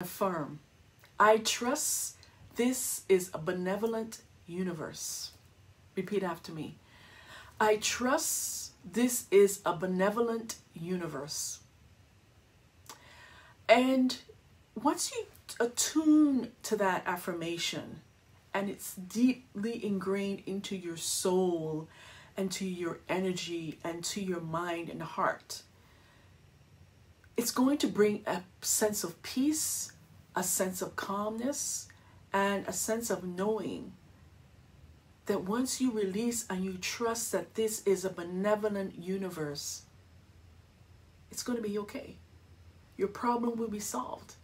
Affirm. I trust this is a benevolent universe. Repeat after me. I trust this is a benevolent universe. And once you attune to that affirmation and it's deeply ingrained into your soul and to your energy and to your mind and heart, it's going to bring a sense of peace, a sense of calmness, and a sense of knowing that once you release and you trust that this is a benevolent universe, it's going to be okay. Your problem will be solved.